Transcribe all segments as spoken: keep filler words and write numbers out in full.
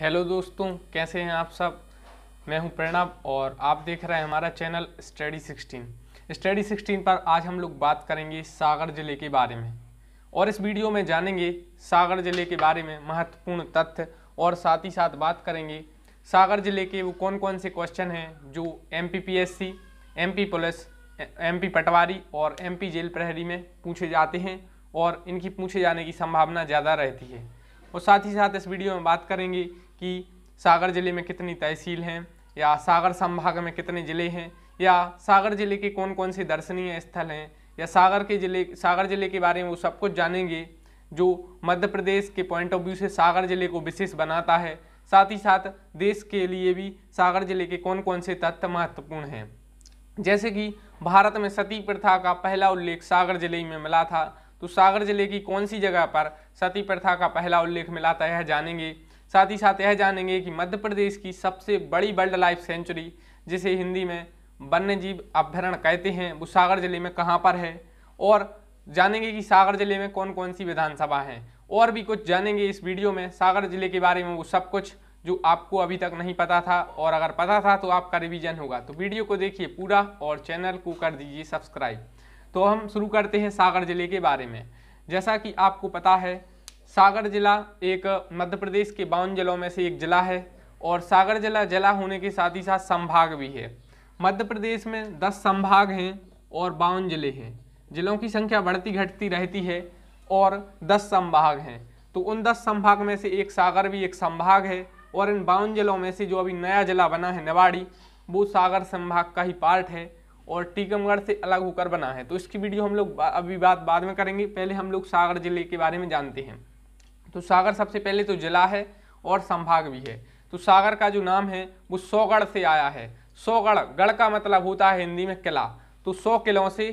Hello दोस्तों, कैसे हैं आप सब। मैं हूं प्रणव और आप देख रहे हैं हमारा channel study sixteen. Study sixteen पर आज हम लोग बात करेंगे सागर ज़िले के बारे में और इस वीडियो में जानेंगे सागर ज़िले के बारे में महत्वपूर्ण तथ्य और साथ ही साथ बात करेंगे सागर ज़िले के वो कौन कौन से क्वेश्चन हैं जो M P P S C, M P police, M P Patwari और एम पी जेल प्रहरी में पूछे जाते हैं और इनकी पूछे जाने की संभावना ज़्यादा रहती है। और साथ ही साथ इस वीडियो में बात करेंगे कि सागर ज़िले में कितनी तहसील हैं या सागर संभाग में कितने ज़िले हैं या सागर ज़िले के कौन कौन से दर्शनीय स्थल हैं या सागर के ज़िले सागर ज़िले के बारे में वो सब कुछ जानेंगे जो मध्य प्रदेश के पॉइंट ऑफ व्यू से सागर ज़िले को विशेष बनाता है। साथ ही साथ देश के लिए भी सागर ज़िले के कौन कौन से तथ्य महत्वपूर्ण हैं, जैसे कि भारत में सती प्रथा का पहला उल्लेख सागर ज़िले में मिला था, तो सागर ज़िले की कौन सी जगह पर सती प्रथा का पहला उल्लेख मिला था यह जानेंगे। साथ ही साथ यह जानेंगे कि मध्य प्रदेश की सबसे बड़ी वाइल्ड लाइफ सेंचुरी, जिसे हिंदी में वन्य जीव अभ्यारण्य कहते हैं, वो सागर ज़िले में कहाँ पर है, और जानेंगे कि सागर ज़िले में कौन कौन सी विधानसभा हैं और भी कुछ जानेंगे इस वीडियो में सागर ज़िले के बारे में, वो सब कुछ जो आपको अभी तक नहीं पता था और अगर पता था तो आपका रिवीजन होगा। तो वीडियो को देखिए पूरा और चैनल को कर दीजिए सब्सक्राइब। तो हम शुरू करते हैं सागर ज़िले के बारे में। जैसा कि आपको पता है, सागर ज़िला एक मध्य प्रदेश के बावन जिलों में से एक ज़िला है और सागर ज़िला ज़िला होने के साथ ही साथ संभाग भी है। मध्य प्रदेश में दस संभाग हैं और बावन ज़िले हैं। ज़िलों की संख्या बढ़ती घटती रहती है और दस संभाग हैं, तो उन दस संभाग में से एक सागर भी एक संभाग है। और इन बावन ज़िलों में से जो अभी नया ज़िला बना है नवाड़ी, वो सागर संभाग का ही पार्ट है और टीकमगढ़ से अलग होकर बना है। तो इसकी वीडियो हम लोग अभी बात बाद में करेंगे, पहले हम लोग सागर ज़िले के बारे में जानते हैं। तो सागर सबसे पहले तो जिला है और संभाग भी है। तो सागर का जो नाम है वो सौगढ़ से आया है। सौगढ़, गढ़ का मतलब होता है हिंदी में किला, तो सौ किलों से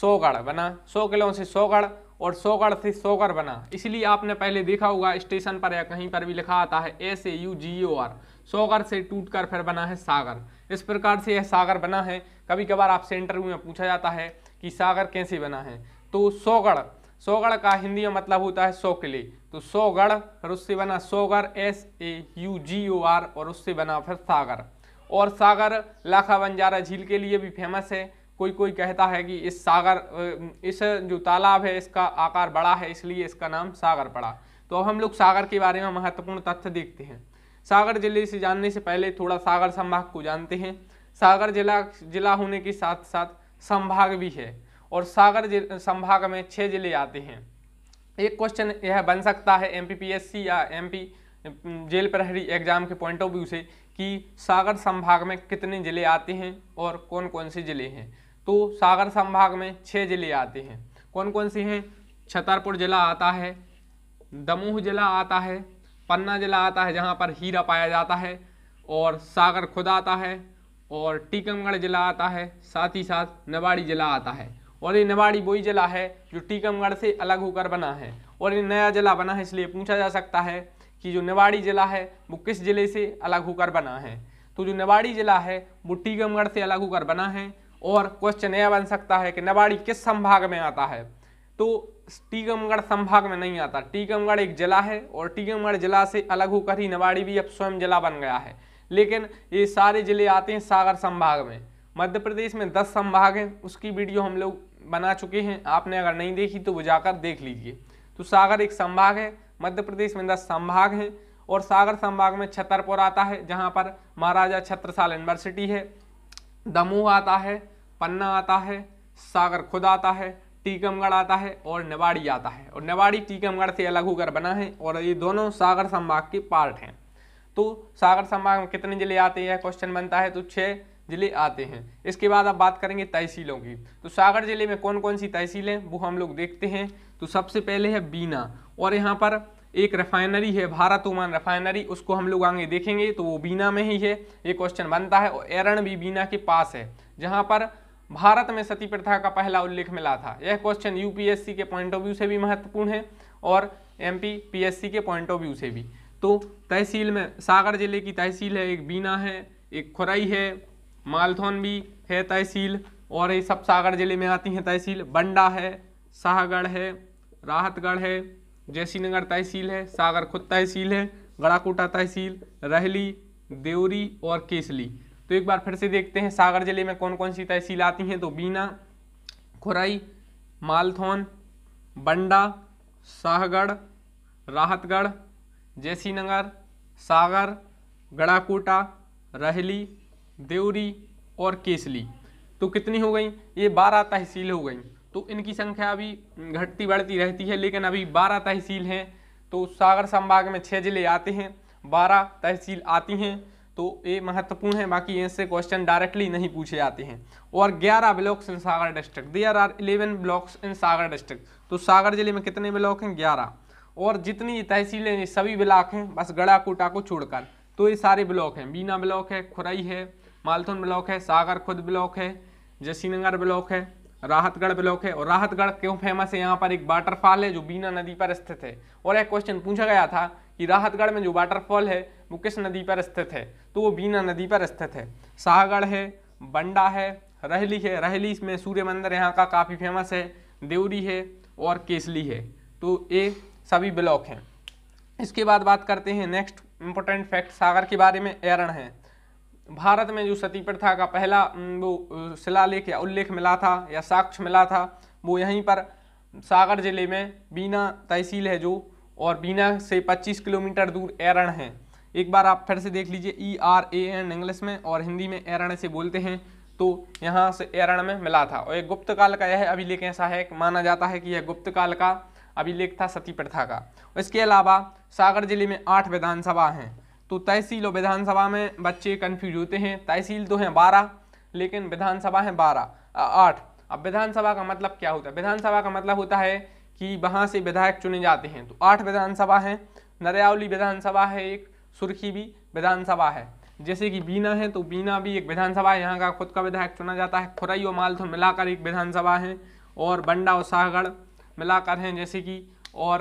सौगढ़ बना, सौ किलों से सौगढ़ और सौगढ़ से सौगर बना। इसलिए आपने पहले देखा होगा स्टेशन पर या कहीं पर भी लिखा आता है S A U G O R, Saugor से टूट कर फिर बना है सागर। इस प्रकार से यह सागर बना है। कभी कभार आपसे इंटरव्यू में पूछा जाता है कि सागर कैसे बना है, तो सौगढ़, सौगढ़ का हिंदी में मतलब होता है सौ किले, तो सौगढ़ फिर उससे बना Saugor, S A U G O R, और उससे बना फिर सागर। और सागर लाखा बंजारा झील के लिए भी फेमस है। कोई कोई कहता है कि इस सागर, इस जो तालाब है इसका आकार बड़ा है इसलिए इसका नाम सागर पड़ा। तो अब हम लोग सागर के बारे में महत्वपूर्ण तथ्य देखते हैं। सागर जिले से जानने से पहले थोड़ा सागर संभाग को जानते हैं। सागर जिला जिला होने के साथ साथ संभाग भी है और सागर संभाग में छः जिले आते हैं। एक क्वेश्चन यह बन सकता है एमपीपीएससी या एमपी जेल प्रहरी एग्जाम के पॉइंट ऑफ व्यू से कि सागर संभाग में कितने जिले आते हैं और कौन कौन से जिले हैं। तो सागर संभाग में छः जिले आते हैं। कौन कौन से हैं? छतरपुर जिला आता है, दमोह जिला आता है, पन्ना जिला आता है जहाँ पर हीरा पाया जाता है, और सागर खुद आता है, और टीकमगढ़ जिला आता है, साथ ही साथ नवाड़ी जिला आता है। और ये नवाड़ी वही जिला है जो टीकमगढ़ से अलग होकर बना है और ये नया जिला बना है, इसलिए पूछा जा सकता है कि जो नवाड़ी जिला है वो किस जिले से अलग होकर बना है। तो जो नवाड़ी जिला है वो टीकमगढ़ से अलग होकर बना है। और क्वेश्चन यह बन सकता है कि नवाड़ी किस संभाग में आता है, तो टीकमगढ़ संभाग में नहीं आता। टीकमगढ़ एक जिला है और टीकमगढ़ जिला से अलग होकर ही नवाड़ी भी अब स्वयं जिला बन गया है। लेकिन ये सारे जिले आते हैं सागर संभाग में। मध्य प्रदेश में दस संभाग हैं, उसकी वीडियो हम लोग बना चुके हैं, आपने अगर नहीं देखी तो वो जाकर देख लीजिए। तो सागर एक संभाग है, मध्य प्रदेश में दस संभाग हैं। और सागर संभाग में छतरपुर आता है जहाँ पर महाराजा छत्रसाल यूनिवर्सिटी है, दमोह आता है, पन्ना आता है, सागर खुद आता है, टीकमगढ़ आता है और नवाड़ी आता है। और नवाड़ी टीकमगढ़ से अलग होकर बना है और ये दोनों सागर संभाग के पार्ट हैं। तो सागर संभाग में कितने जिले आते हैं क्वेश्चन बनता है, तो छः जिले आते हैं। इसके बाद अब बात करेंगे तहसीलों की। तो सागर जिले में कौन कौन सी तहसीलें वो हम लोग देखते हैं। तो सबसे पहले है बीना, और यहाँ पर एक रिफाइनरी है, भारत ओमान रिफाइनरी, उसको हम लोग आगे देखेंगे, तो वो बीना में ही है, ये क्वेश्चन बनता है। और एरन भी बीना के पास है जहाँ पर भारत में सती प्रथा का पहला उल्लेख मिला था। यह क्वेश्चन यूपीएससी के पॉइंट ऑफ व्यू से भी महत्वपूर्ण है और एमपीपीएससी के पॉइंट ऑफ व्यू से भी। तो तहसील में सागर जिले की तहसील है, एक बीना है, एक खुराई है, मालथौन भी है तहसील, और ये सब सागर जिले में आती हैं तहसील। बंडा है, शाहगढ़ है, राहतगढ़ है, जयसिनगर तहसील है, सागर खुद तहसील है, गढ़ाकोटा तहसील, रहली, देवरी और केसली। तो एक बार फिर से देखते हैं सागर जिले में कौन कौन सी तहसील आती हैं, तो बीना, खुरई, मालथौन, बंडा, शाहगढ़, राहतगढ़, जयसिंहनगर, सागर, गढ़ाकोटा, रहली, देवरी और केसली। तो कितनी हो गई, ये बारह तहसील हो गई। तो इनकी संख्या अभी घटती बढ़ती रहती है, लेकिन अभी बारह तहसील हैं। तो सागर संभाग में छः जिले आते हैं, बारह तहसील आती हैं, तो ये महत्वपूर्ण है। बाकी इनसे क्वेश्चन डायरेक्टली नहीं पूछे जाते हैं। और ग्यारह blocks in Sagar district, there are eleven blocks in Sagar district. तो सागर जिले में कितने ब्लॉक हैं, ग्यारह। और जितनी तहसीलें ये सभी ब्लॉक हैं, बस गढ़ाकोटा को छोड़कर। तो ये सारे ब्लॉक हैं, बीना ब्लॉक है, खुरई है, मालथौन ब्लॉक है, सागर खुद ब्लॉक है, जयसिंहनगर ब्लॉक है, राहतगढ़ ब्लॉक है। और राहतगढ़ क्यों फेमस है, यहाँ पर एक वाटरफॉल है जो बीना नदी पर स्थित है। और एक क्वेश्चन पूछा गया था कि राहतगढ़ में जो वाटरफॉल है वो किस नदी पर स्थित है, तो वो बीना नदी पर स्थित है। शाहगढ़ है, बंडा है, रहली है, रहली में सूर्य मंदिर यहाँ का काफ़ी फेमस है, देवरी है और केसली है। तो ये सभी ब्लॉक हैं। इसके बाद बात करते हैं नेक्स्ट इम्पोर्टेंट फैक्ट सागर के बारे में, एरन है। भारत में जो सती प्रथा का पहला वो शिलालेख या उल्लेख मिला था या साक्ष्य मिला था, वो यहीं पर सागर जिले में बीना तहसील है जो, और बीना से पच्चीस किलोमीटर दूर एरण है। एक बार आप फिर से देख लीजिए, E R A N English में और हिंदी में एरण से बोलते हैं। तो यहाँ से एरण में मिला था। और एक गुप्त काल का यह अभिलेख ऐसा है, माना जाता है कि यह गुप्त काल का अभिलेख था सती प्रथा का। इसके अलावा सागर जिले में आठ विधानसभा हैं। तो तहसील और विधानसभा में बच्चे कन्फ्यूज होते हैं। तहसील तो हैं बारह, लेकिन विधानसभा हैं बारह आठ। अब विधानसभा का मतलब क्या होता है, विधानसभा का मतलब होता है कि वहाँ से विधायक चुने जाते हैं। तो आठ विधानसभा हैं, नरयावली विधानसभा है एक, सुर्खी भी विधानसभा है। जैसे कि बीना है तो बीना भी एक विधानसभा है, यहाँ का खुद का विधायक चुना जाता है। खुरई और मालथौन मिलाकर एक विधानसभा है, और बंडा और शाहगढ़ मिलाकर हैं जैसे कि, और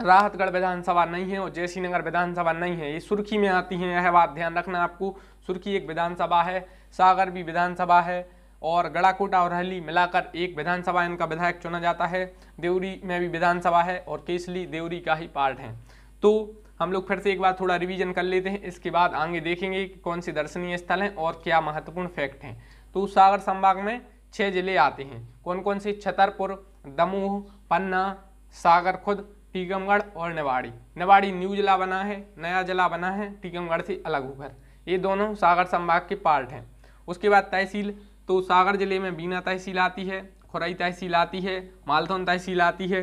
राहतगढ़ विधानसभा नहीं है और जयसिंहनगर विधानसभा नहीं है, ये सुर्खी में आती हैं। यह बात ध्यान रखना आपको, सुर्खी एक विधानसभा है, सागर भी विधानसभा है, और गढ़ाकोटा और रहली मिलाकर एक विधानसभा, इनका विधायक चुना जाता है। देवरी में भी विधानसभा है, और केसली देवरी का ही पार्ट है। तो हम लोग फिर से एक बार थोड़ा रिवीजन कर लेते हैं, इसके बाद आगे देखेंगे कि कौन से दर्शनीय स्थल हैं और क्या महत्वपूर्ण फैक्ट हैं। तो सागर संभाग में छः जिले आते हैं, कौन कौन से, छतरपुर, दमोह, पन्ना, सागर खुद, टीकमगढ़ और नेवाड़ी। नेवाड़ी न्यू जिला बना है, नया जिला बना है टीकमगढ़ से अलग होकर। ये दोनों सागर संभाग के पार्ट हैं। उसके बाद तहसील, तो सागर जिले में बीना तहसील आती है, खुरई तहसील आती है, मालथौन तहसील आती है,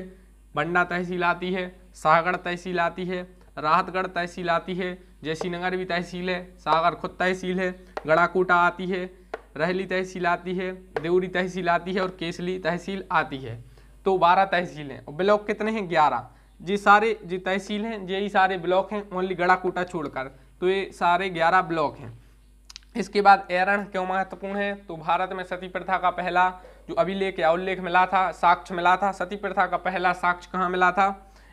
बंडा तहसील आती है, शाहगढ़ तहसील आती है, राहतगढ़ तहसील आती है, जयसिंहनगर भी तहसील है, सागर खुद तहसील है, गढ़ाकोटा आती है, रहली तहसील आती है, देवरी तहसील आती है और केसली तहसील आती है। तो बारह तहसील हैं और ब्लॉक कितने हैं, ग्यारह। जी सारे जी तहसील हैं, यही सारे ब्लॉक हैं, ओनली गढ़ाकोटा छोड़कर। तो ये सारे ग्यारह ब्लॉक हैं। इसके बाद एरण क्यों महत्वपूर्ण है, तो भारत में सती प्रथा का पहला जो अभिलेख या उल्लेख मिला था, साक्ष्य मिला था, सती प्रथा का पहला साक्ष्य कहाँ मिला था,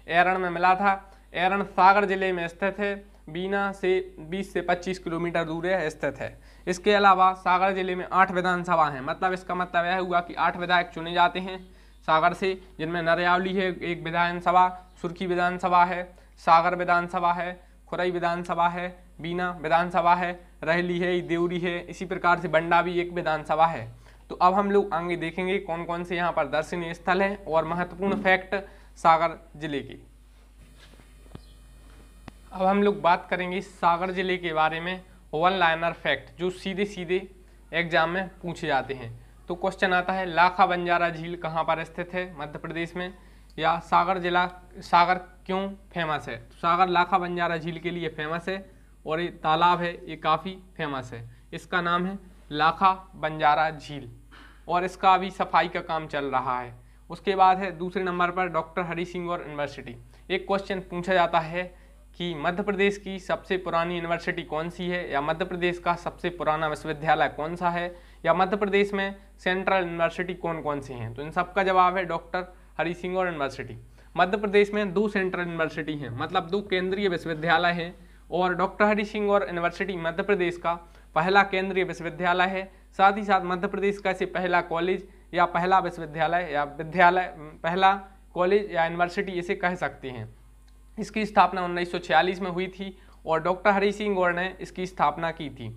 एरण में मिला था। एरण सागर जिले में स्थित है, बीना से बीस से पच्चीस किलोमीटर दूर है स्थित है। इसके अलावा सागर जिले में आठ विधानसभा हैं, मतलब इसका मतलब यह हुआ कि आठ विधायक चुने जाते हैं सागर से, जिनमें नरयावली है एक विधानसभा, सुर्खी विधानसभा है, सागर विधानसभा है, खुरई विधानसभा है, बीना विधानसभा है, रहली है, देवरी है, इसी प्रकार से बंडा भी एक विधानसभा है। तो अब हम लोग आगे देखेंगे कौन कौन से यहाँ पर दर्शनीय स्थल हैं और महत्वपूर्ण फैक्ट सागर जिले के। अब हम लोग बात करेंगे सागर जिले के बारे में वन लाइनर फैक्ट, जो सीधे सीधे एग्जाम में पूछे जाते हैं। तो क्वेश्चन आता है, लाखा बंजारा झील कहाँ पर स्थित है, मध्य प्रदेश में, या सागर जिला सागर क्यों फेमस है। सागर लाखा बंजारा झील के लिए फेमस है, और ये तालाब है ये काफ़ी फेमस है, इसका नाम है लाखा बंजारा झील, और इसका अभी सफाई का काम चल रहा है। उसके बाद है दूसरे नंबर पर डॉक्टर हरी सिंह गौर यूनिवर्सिटी। एक क्वेश्चन पूछा जाता है कि मध्य प्रदेश की सबसे पुरानी यूनिवर्सिटी कौन सी है, या मध्य प्रदेश का सबसे पुराना विश्वविद्यालय कौन सा है, या मध्य प्रदेश में सेंट्रल यूनिवर्सिटी कौन कौन सी हैं। तो इन सब का जवाब है डॉक्टर हरी सिंह गौर यूनिवर्सिटी। मध्य प्रदेश में दो सेंट्रल यूनिवर्सिटी हैं, मतलब दो केंद्रीय विश्वविद्यालय हैं, और डॉक्टर हरी सिंह गौर यूनिवर्सिटी मध्य प्रदेश का पहला केंद्रीय विश्वविद्यालय है, साथ ही साथ मध्य प्रदेश का इसे पहला कॉलेज या पहला विश्वविद्यालय या विद्यालय, पहला कॉलेज या यूनिवर्सिटी इसे कह सकते हैं। इसकी स्थापना उन्नीस सौ छियालीस में हुई थी और डॉक्टर हरी सिंह गौर ने इसकी स्थापना की थी।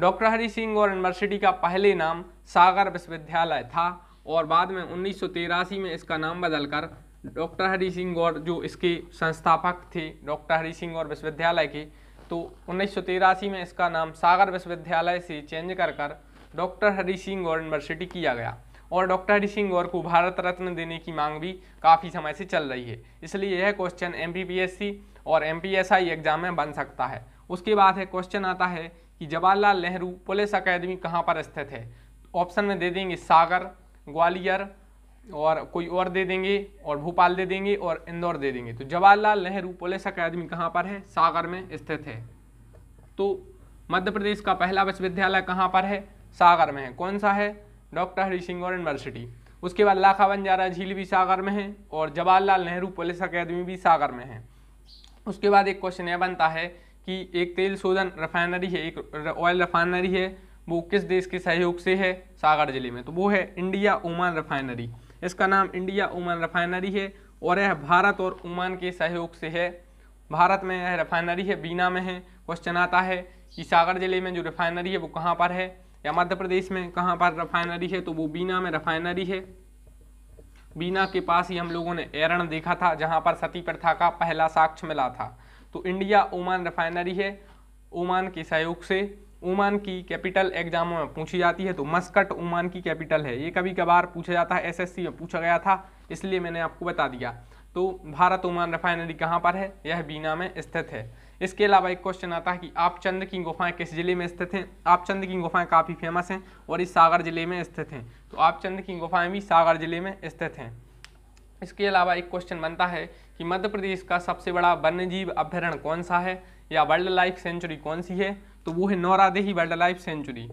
डॉक्टर हरी सिंह गौर यूनिवर्सिटी का पहले नाम सागर विश्वविद्यालय था और बाद में उन्नीस सौ तिरासी में इसका नाम बदलकर डॉक्टर हरी सिंह गौर, जो इसके संस्थापक थे डॉक्टर हरी सिंह गौर विश्वविद्यालय के, तो उन्नीस सौ तिरासी में इसका नाम सागर विश्वविद्यालय से चेंज कर कर डॉक्टर हरी सिंह गौर यूनिवर्सिटी किया गया। और डॉक्टर हरी सिंह गौर को भारत रत्न देने की मांग भी काफ़ी समय से चल रही है, इसलिए यह क्वेश्चन एमपीपीएससी और एमपीएसआई एग्जाम में बन सकता है। उसके बाद है क्वेश्चन आता है कि जवाहरलाल नेहरू पुलिस अकेडमी कहाँ पर स्थित है। ऑप्शन में दे देंगे सागर, ग्वालियर और कोई और दे देंगे और भोपाल दे देंगे और इंदौर दे देंगे। तो जवाहरलाल नेहरू पुलिस अकेडमी कहाँ पर है? सागर में स्थित है। तो मध्य प्रदेश का पहला विश्वविद्यालय कहाँ पर है? सागर में है। कौन सा है? डॉक्टर हरी सिंह गौर यूनिवर्सिटी। उसके बाद लाखा बंजारा झील भी सागर में है और जवाहरलाल नेहरू पुलिस अकेडमी भी सागर में है। उसके बाद एक क्वेश्चन यह बनता है कि एक तेल शोधन रिफाइनरी है, एक ऑयल रिफाइनरी है, वो किस देश के सहयोग से है सागर जिले में? तो वो है इंडिया ओमान रिफाइनरी। इसका नाम इंडिया ओमान रिफाइनरी है और यह भारत और ओमान के सहयोग से है। भारत में यह रिफाइनरी है, बीना में है। क्वेश्चन आता है कि सागर जिले में जो रिफाइनरी है वो कहाँ पर है, या मध्य प्रदेश में कहाँ पर रिफाइनरी है? तो वो बीना में रिफाइनरी है। बीना के पास ही हम लोगों ने एरण देखा था, जहाँ पर सती प्रथा का पहला साक्ष्य मिला था। तो इंडिया ओमान रिफाइनरी है, ओमान के सहयोग से। ओमान की कैपिटल एग्जामों में पूछी जाती है, तो मस्कट ओमान की कैपिटल है। ये कभी कभार पूछा जाता है, एसएससी में पूछा गया था, इसलिए मैंने आपको बता दिया। तो भारत ओमान रिफाइनरी कहाँ पर है? यह बीना में स्थित है। इसके अलावा एक क्वेश्चन आता है कि आप चंद की गुफाएं किस जिले में स्थित हैं? आप चंद की गुफाएं काफ़ी फेमस हैं और इस सागर जिले में स्थित हैं। तो आप चंद की गुफाएँ भी सागर जिले में स्थित हैं। इसके अलावा एक क्वेश्चन बनता है कि मध्य प्रदेश का सबसे बड़ा वन्यजीव अभ्यारण्य कौन सा है, या वाइल्ड लाइफ सेंचुरी कौन सी है? तो वो है नौरादेही वाइल्ड लाइफ सेंचुरी,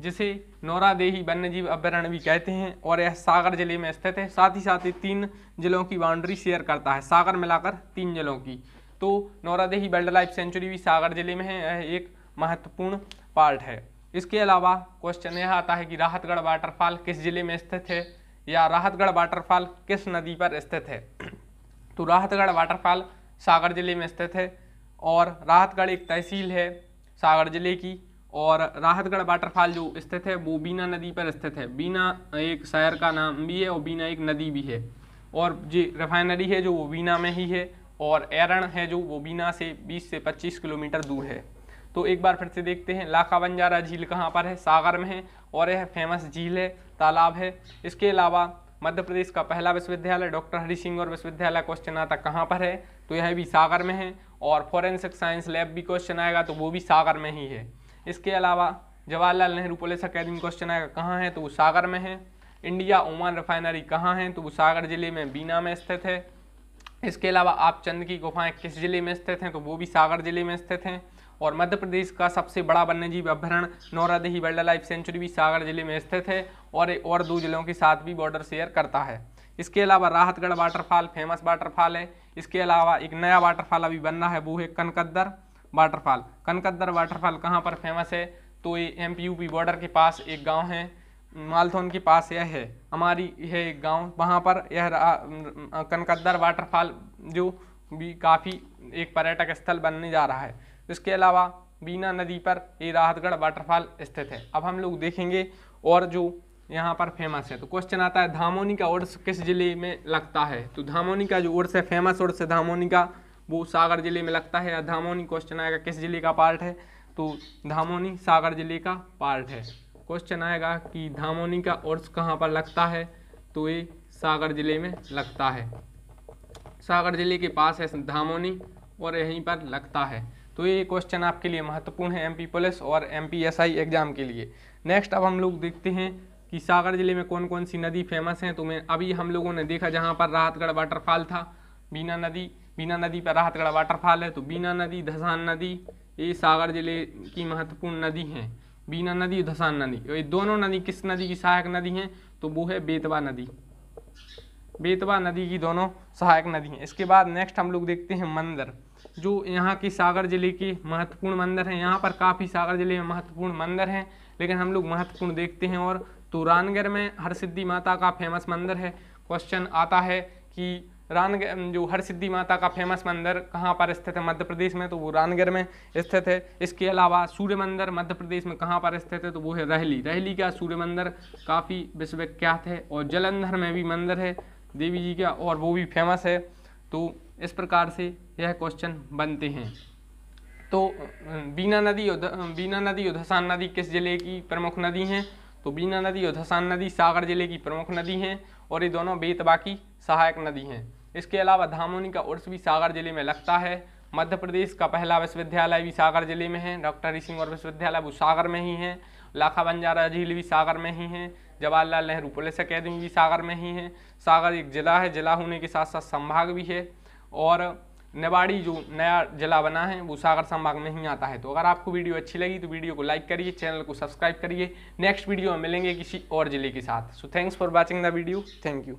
जिसे नौरादेही वन्यजीव अभ्यारण्य भी कहते हैं, और यह सागर जिले में स्थित है। साथ ही साथ ये तीन जिलों की बाउंड्री शेयर करता है, सागर मिलाकर तीन जिलों की। तो नौरादेही वाइल्ड लाइफ सेंचुरी भी सागर जिले में है, यह एक महत्वपूर्ण पार्ट है। इसके अलावा क्वेश्चन यह आता है कि राहतगढ़ वाटरफॉल किस जिले में स्थित है, या राहतगढ़ वाटरफॉल किस नदी पर स्थित है? तो राहतगढ़ वाटरफॉल सागर जिले में स्थित है, और राहतगढ़ एक तहसील है सागर जिले की, और राहतगढ़ वाटरफॉल जो स्थित है वो बीना नदी पर स्थित है। बीना एक शहर का नाम भी है और बीना एक नदी भी है, और ये रिफाइनरी है जो वो बीना में ही है, और एरण है जो वो बीना से बीस से पच्चीस किलोमीटर दूर है। तो एक बार फिर से देखते हैं, लाखा बंजारा झील कहाँ पर है? सागर में है, और यह फेमस झील है, तालाब है। इसके अलावा मध्य प्रदेश का पहला विश्वविद्यालय डॉक्टर हरी सिंह गौर विश्वविद्यालय क्वेश्चन आता कहाँ पर है? तो यह भी सागर में है, और फॉरेंसिक साइंस लैब भी क्वेश्चन आएगा, तो वो भी सागर में ही है। इसके अलावा Jawaharlal Nehru police academy question आएगा कहाँ है, तो वो सागर में है। इंडिया ओमान रिफाइनरी कहाँ है, तो वो सागर जिले में बीना में स्थित है। इसके अलावा आप चंद की गुफाएँ किस जिले में स्थित हैं, तो वो भी सागर जिले में स्थित हैं। और मध्य प्रदेश का सबसे बड़ा वन्यजीव अभ्यारण्य नौरादेही वाइल्ड लाइफ सेंचुरी भी सागर जिले में स्थित है, और एक और दो जिलों के साथ भी बॉर्डर शेयर करता है। इसके अलावा राहतगढ़ वाटरफॉल फेमस वाटरफॉल है। इसके अलावा एक नया वाटरफॉल अभी बन रहा है, वो है कनकद्दर वाटरफॉल। कनकद्दर वाटरफॉल कहाँ पर फेमस है? तो ये M P U P border के पास एक गाँव है, मालथौन के पास यह है, हमारी है एक गाँव, वहाँ पर यह कनकद्दर वाटरफॉल जो भी काफ़ी एक पर्यटक स्थल बनने जा रहा है। इसके अलावा बीना नदी पर ये राहतगढ़ वाटरफॉल स्थित है। अब हम लोग देखेंगे और जो यहाँ पर फेमस है। तो क्वेश्चन आता है धामोनी का उर्स किस जिले में लगता है? तो धामोनी का जो उर्स है, फेमस उर्स है धामोनी का, वो सागर जिले में लगता है। या धामोनी क्वेश्चन आएगा किस जिले का पार्ट है? तो धामोनी सागर जिले का पार्ट है। क्वेश्चन आएगा कि धामोनी का उर्स कहाँ पर लगता है? तो ये सागर जिले में लगता है, सागर जिले के पास है धामोनी और यहीं पर लगता है। तो ये क्वेश्चन आपके लिए महत्वपूर्ण है एमपी पुलिस और एमपीएसआई एग्जाम के लिए। नेक्स्ट अब हम लोग देखते हैं कि सागर जिले में कौन कौन सी नदी फेमस हैं। तो मैं अभी हम लोगों ने देखा जहां पर राहतगढ़ वाटरफॉल था, बीना नदी, बीना नदी पर राहतगढ़ वाटरफॉल है। तो बीना नदी, धसान नदी, ये सागर जिले की महत्वपूर्ण नदी हैं। बीना नदी, धसान नदी, ये दोनों नदी किस नदी की सहायक नदी हैं? तो वो है बेतवा नदी, बेतवा नदी की दोनों सहायक नदी हैं। इसके बाद नेक्स्ट हम लोग देखते हैं मंदिर, जो यहाँ के सागर जिले के महत्वपूर्ण मंदिर हैं। यहाँ पर काफ़ी सागर जिले में महत्वपूर्ण मंदिर हैं, लेकिन हम लोग महत्वपूर्ण देखते हैं। और तो रानगढ़ में हरसिद्धि माता का फेमस मंदिर है। क्वेश्चन आता है कि रान जो हर सिद्धि माता का फेमस मंदिर कहाँ पर स्थित है मध्य प्रदेश में, तो वो रानगढ़ में स्थित है। इसके अलावा सूर्य मंदिर मध्य प्रदेश में कहाँ पर स्थित है, तो वो है रहली। रहली का सूर्य मंदिर काफ़ी विश्वविख्यात है और जलंधर में भी मंदिर है देवी जी का और वो भी फेमस है। तो इस प्रकार से यह क्वेश्चन बनते हैं। तो बीना नदी और बीना नदी और धसान नदी किस जिले की प्रमुख नदी हैं, तो बीना नदी और धसान नदी सागर जिले की प्रमुख नदी हैं और ये दोनों बेतवा की सहायक नदी हैं। इसके अलावा धामोनी का उर्स भी सागर जिले में लगता है। मध्य प्रदेश का पहला विश्वविद्यालय भी सागर जिले में है, डॉक्टर हरी सिंह गौर विश्वविद्यालय वो सागर में ही है। लाखा बंजारा झील भी सागर में ही है। जवाहर लाल नेहरू पुलिस अकेडमी भी सागर में ही है। सागर एक जिला है, जिला होने के साथ साथ संभाग भी है और नेवाड़ी जो नया जिला बना है वो सागर संभाग में ही आता है। तो अगर आपको वीडियो अच्छी लगी तो वीडियो को लाइक करिए, चैनल को सब्सक्राइब करिए। नेक्स्ट वीडियो में मिलेंगे किसी और जिले के साथ। So thanks for watching the video, thank you.